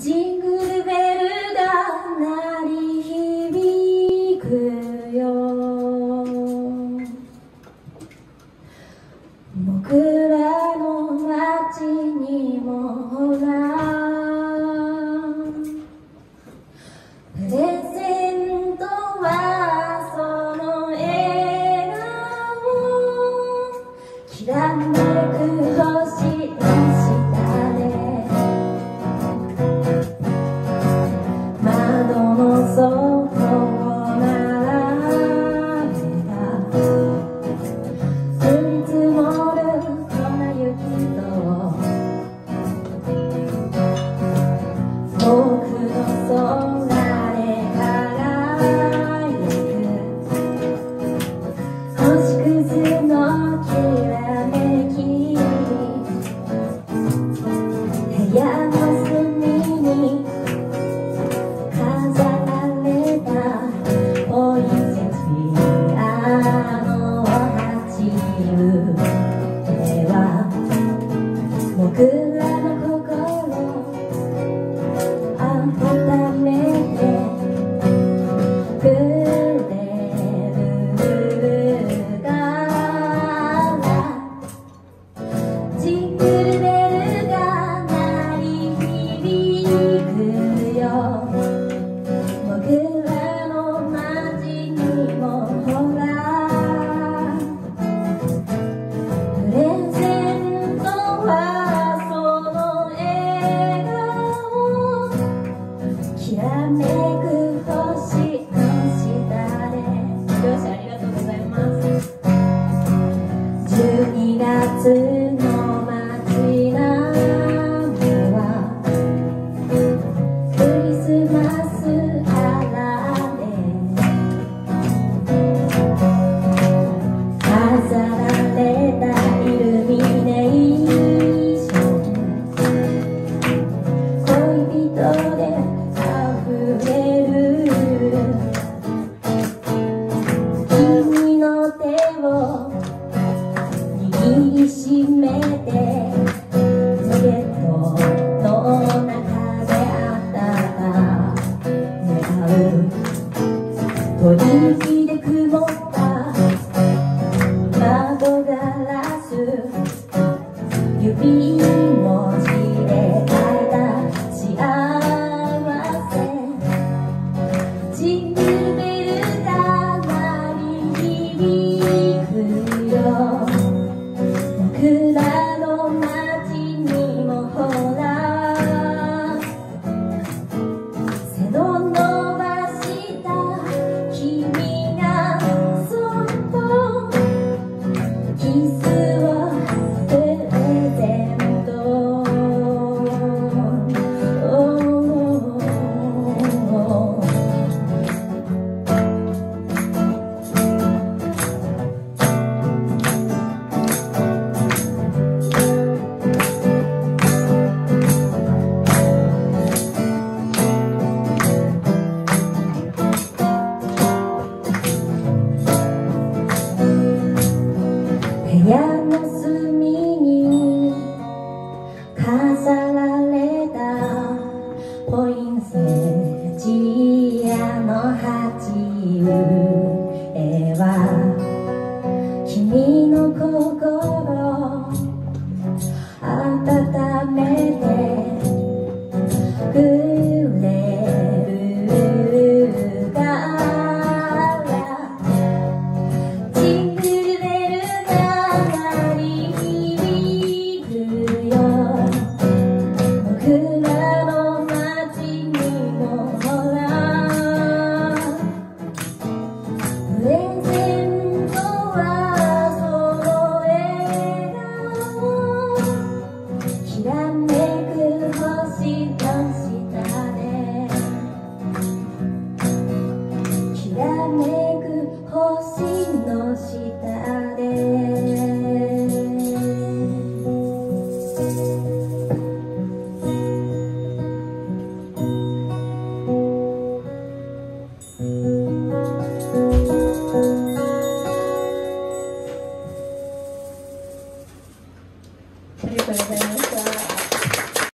Jingle bellが鳴る